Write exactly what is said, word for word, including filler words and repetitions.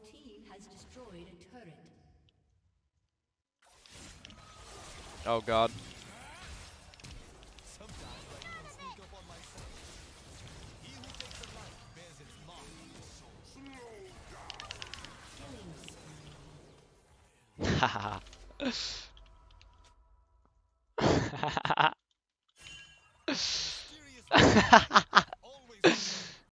Your team has destroyed a turret. Oh god. Haha.